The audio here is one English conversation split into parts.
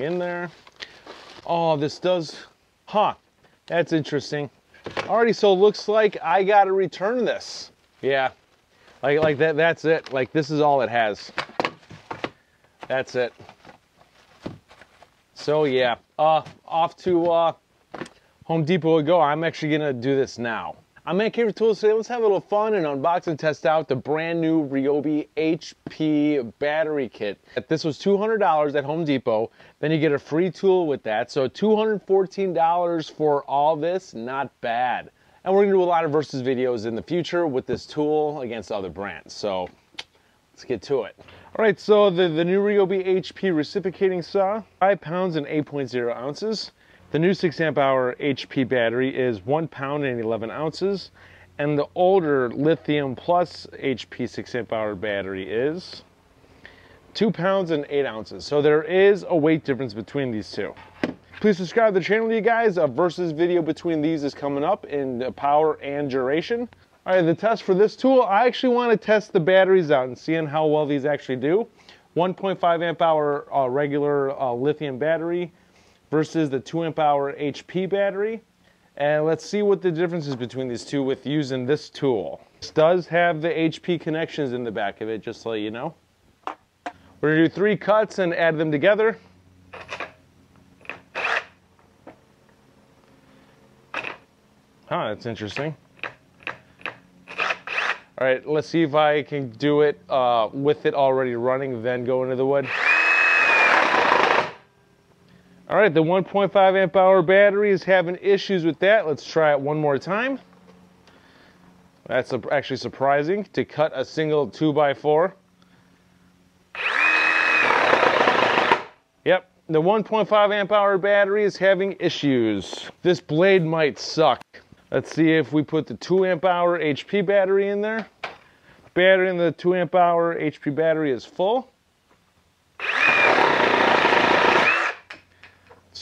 in there. Oh, this does, huh, that's interesting. Alrighty, so looks like I gotta return this. Yeah, like that, that's it. Like, this is all it has. That's it. So yeah, off to Home Depot we go. I'm actually gonna do this now. I'm Man Caver Tools today. Let's have a little fun and unbox and test out the brand new Ryobi HP battery kit. This was $200 at Home Depot. Then you get a free tool with that. So $214 for all this, not bad. And we're gonna do a lot of versus videos in the future with this tool against other brands. So let's get to it. All right, so the new Ryobi HP reciprocating saw, 5 pounds and 8.0 ounces. The new 6-amp-hour HP battery is 1 pound and 11 ounces, and the older Lithium Plus HP 6-amp-hour battery is 2 pounds and 8 ounces. So there is a weight difference between these two. Please subscribe to the channel, you guys. A versus video between these is coming up in power and duration. All right, the test for this tool, I actually want to test the batteries out and seeing how well these actually do. 1.5-amp-hour regular lithium battery versus the 2-amp-hour HP battery. And let's see what the difference is between these two with using this tool. This does have the HP connections in the back of it, just so you know. We're gonna do 3 cuts and add them together. Huh, that's interesting. All right, let's see if I can do it with it already running, then go into the wood. All right, the 1.5-amp-hour battery is having issues with that. Let's try it one more time. That's actually surprising to cut a single 2x4. Yep, the 1.5-amp-hour battery is having issues. This blade might suck. Let's see if we put the 2-amp-hour HP battery in there. Battery in the 2-amp-hour HP battery is full.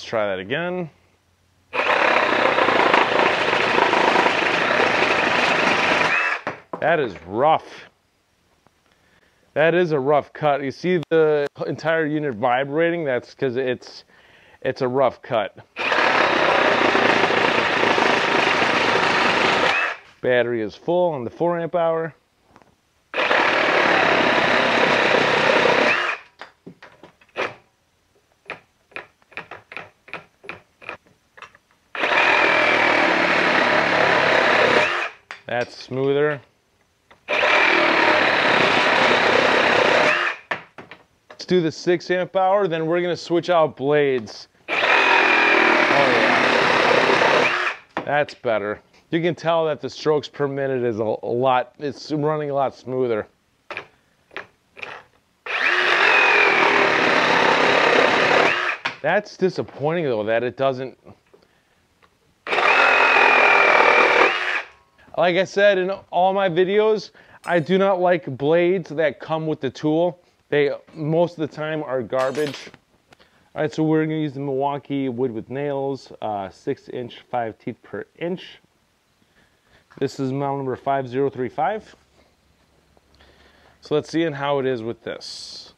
Try that again. That is rough. That is a rough cut. You see the entire unit vibrating? That's because it's a rough cut. Battery is full on the 4-amp-hour. That's smoother. Let's do the 6-amp-hour, then we're gonna switch out blades. Oh yeah, that's better. You can tell that the strokes per minute is a lot, it's running a lot smoother. That's disappointing though, that it doesn't. Like I said in all my videos, I do not like blades that come with the tool. They, most of the time, are garbage. All right, so we're gonna use the Milwaukee wood with nails, 6-inch, 5 teeth per inch. This is model number 5035. So let's see how it is with this.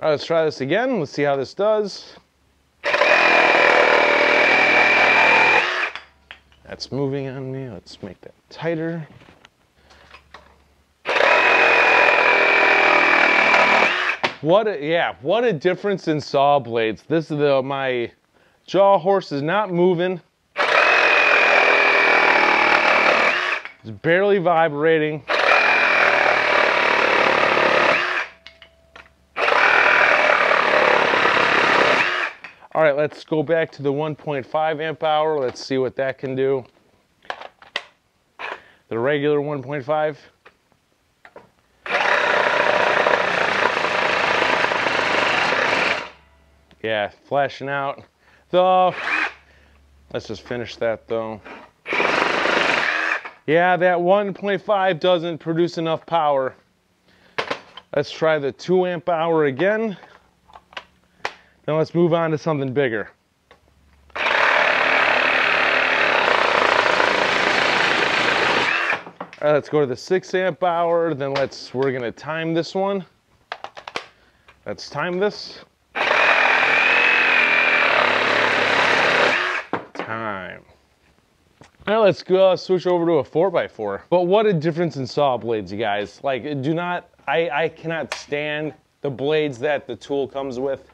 All right, let's try this again. Let's see how this does. That's moving on me. Let's make that tighter. What a difference in saw blades. This is my jaw horse is not moving. It's barely vibrating. All right, let's go back to the 1.5-amp-hour. Let's see what that can do. The regular 1.5. Yeah, flashing out. Let's just finish that though. Yeah, that 1.5 doesn't produce enough power. Let's try the 2-amp-hour again. Now let's move on to something bigger. All right, let's go to the 6 amp hour. Then we're gonna time this one. Let's time this. Time. Now let's go switch over to a 4x4. But what a difference in saw blades, you guys. Like, I cannot stand the blades that the tool comes with.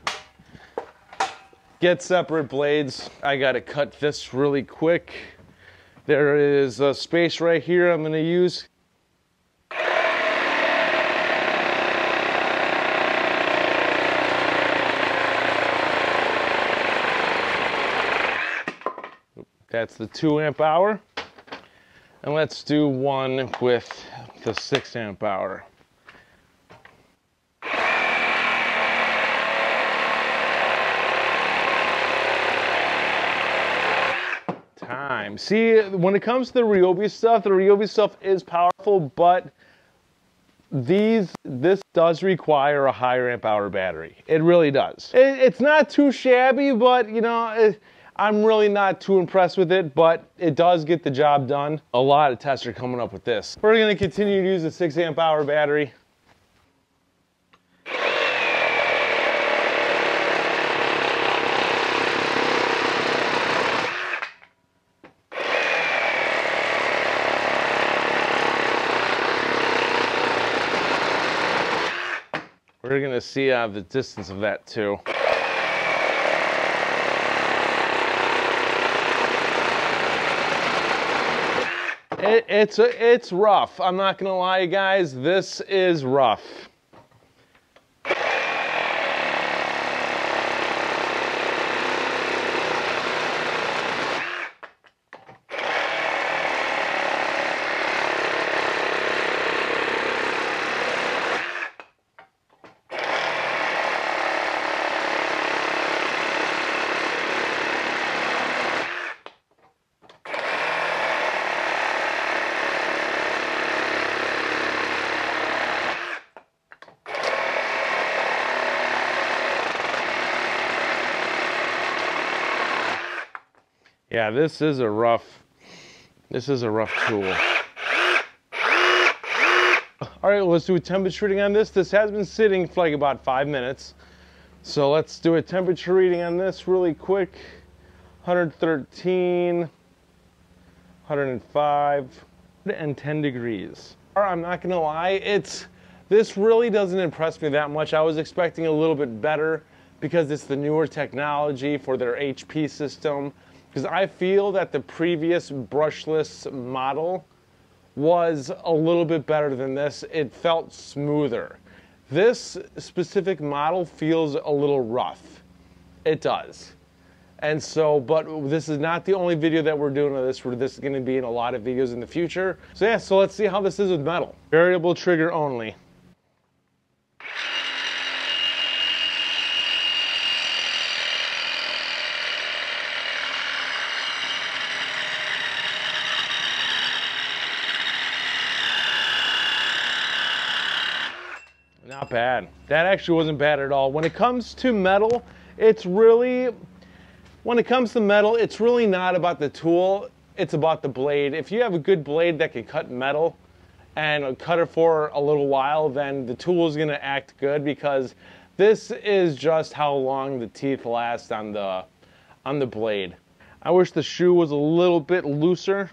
Get separate blades. I gotta cut this really quick. There is a space right here I'm gonna use. That's the 2 amp hour. And let's do one with the 6 amp hour. Time. See, when it comes to the Ryobi stuff is powerful, but this does require a higher amp hour battery. It really does. It's not too shabby, but you know, I'm really not too impressed with it, but it does get the job done. A lot of tests are coming up with this. We're gonna continue to use the 6 amp hour battery. We're gonna see the distance of that too. It's rough. I'm not gonna lie, you guys. This is rough. Yeah, this is a rough tool. All right, well, let's do a temperature reading on this. This has been sitting for like about 5 minutes. So let's do a temperature reading on this really quick. 113, 105, and 10 degrees. I'm not gonna lie, this really doesn't impress me that much. I was expecting a little bit better because it's the newer technology for their HP system. Because I feel that the previous brushless model was a little bit better than this. It felt smoother. This specific model feels a little rough. It does. And so, but this is not the only video that we're doing on this. This is gonna be in a lot of videos in the future. So yeah, so let's see how this is with metal. Variable trigger only. Not bad. That actually wasn't bad at all. When it comes to metal, it's really not about the tool, it's about the blade. If you have a good blade that can cut metal and cut it for a little while, then the tool is gonna act good, because this is just how long the teeth last on the blade. I wish the shoe was a little bit looser.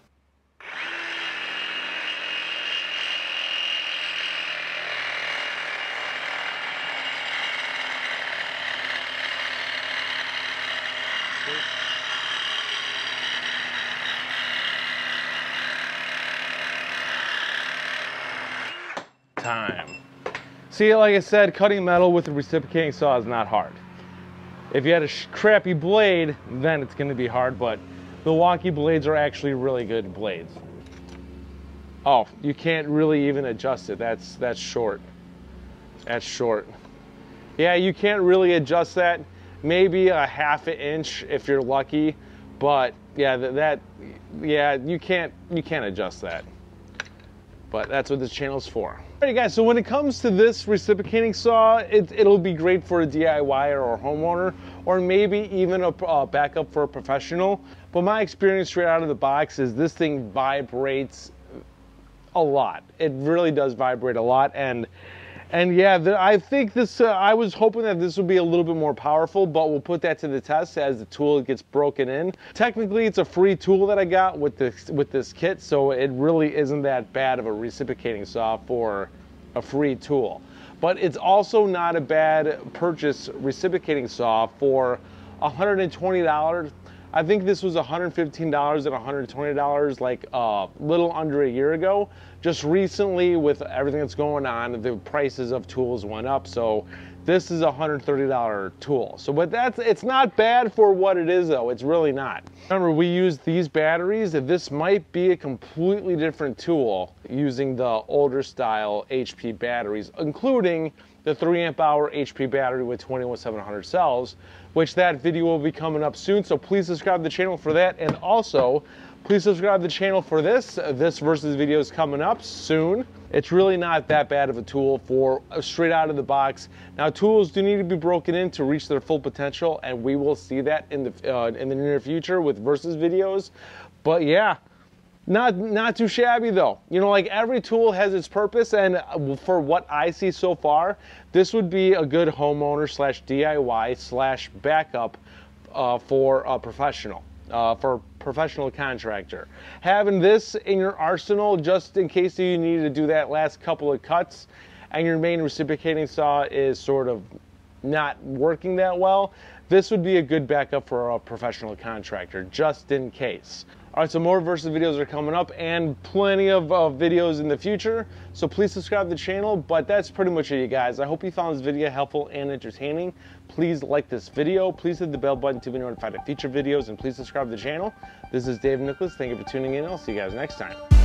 Time. See, like I said, cutting metal with a reciprocating saw is not hard. If you had a crappy blade, then it's gonna be hard, but Milwaukee blades are actually really good blades. Oh, you can't really even adjust it. That's short. That's short. Yeah, you can't really adjust that. Maybe a ½ inch if you're lucky, but yeah, you can't adjust that. But that's what this channel's for. All right, guys, so when it comes to this reciprocating saw, it'll be great for a DIYer or a homeowner, or maybe even a backup for a professional. But my experience straight out of the box is this thing vibrates a lot. It really does vibrate a lot. And yeah, I think this, I was hoping that this would be a little bit more powerful, but we'll put that to the test as the tool gets broken in. Technically, it's a free tool that I got with this kit, so it really isn't that bad of a reciprocating saw for a free tool. But it's also not a bad purchase reciprocating saw for $120. I think this was $115 and $120 like a little under a year ago. Just recently, with everything that's going on, the prices of tools went up. So this is a $130 tool. So but it's not bad for what it is though. It's really not. Remember, we used these batteries. This might be a completely different tool using the older style HP batteries, including the 3 amp hour HP battery with 21700 cells, which that video will be coming up soon. So please subscribe to the channel for that. And also, please subscribe to the channel for this. This versus video is coming up soon. It's really not that bad of a tool for straight out of the box. Now, tools do need to be broken in to reach their full potential, and we will see that in the near future with versus videos. But yeah, not too shabby though. You know, like every tool has its purpose, and for what I see so far, this would be a good homeowner slash DIY slash backup for a professional. For a professional contractor. Having this in your arsenal just in case you need to do that last couple of cuts and your main reciprocating saw is sort of not working that well, this would be a good backup for a professional contractor, just in case. All right, so more versus videos are coming up and plenty of videos in the future. So please subscribe to the channel, but that's pretty much it, you guys. I hope you found this video helpful and entertaining. Please like this video. Please hit the bell button to be notified of future videos, and please subscribe to the channel. This is Dave Nicholas. Thank you for tuning in. I'll see you guys next time.